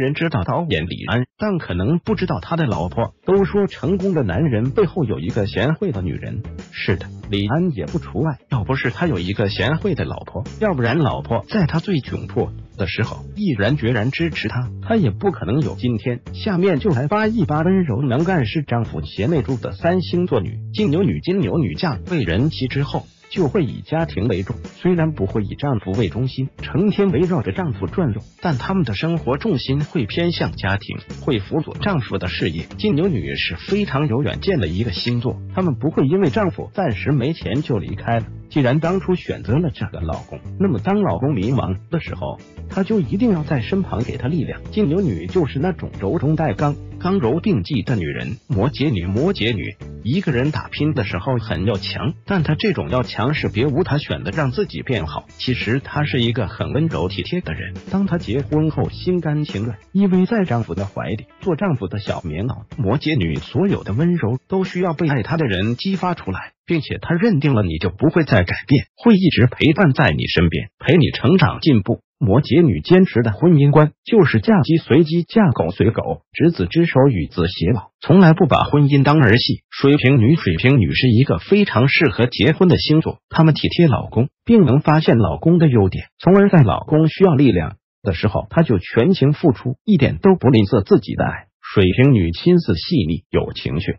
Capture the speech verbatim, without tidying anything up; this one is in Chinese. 人知道导演李安，但可能不知道他的老婆。都说成功的男人背后有一个贤惠的女人，是的，李安也不除外。要不是他有一个贤惠的老婆，要不然老婆在他最窘迫的时候毅然决然支持他，他也不可能有今天。下面就来扒一扒温柔能干是丈夫贤内助的三星座女金牛女。金牛女嫁为人妻之后，就会以家庭为重，虽然不会以丈夫为中心，成天围绕着丈夫转悠，但他们的生活重心会偏向家庭，会辅佐丈夫的事业。金牛女是非常有远见的一个星座，她们不会因为丈夫暂时没钱就离开了。既然当初选择了这个老公，那么当老公迷茫的时候，她就一定要在身旁给他力量。金牛女就是那种柔中带刚，刚柔并济的女人。摩羯女，摩羯女一个人打拼的时候很要强，但她这种要强是别无他选的，让自己变好。其实她是一个很温柔体贴的人，当她结婚后心甘情愿依偎在丈夫的怀里，做丈夫的小棉袄。摩羯女所有的温柔都需要被爱她的人激发出来，并且她认定了你就不会再改变，会一直陪伴在你身边，陪你成长进步。摩羯女坚持的婚姻观就是嫁鸡随鸡，嫁狗随狗，执子之手与子偕老，从来不把婚姻当儿戏。水瓶女，水瓶女是一个非常适合结婚的星座，她们体贴老公，并能发现老公的优点，从而在老公需要力量的时候，她就全情付出，一点都不吝啬自己的爱。水瓶女心思细腻，有情绪，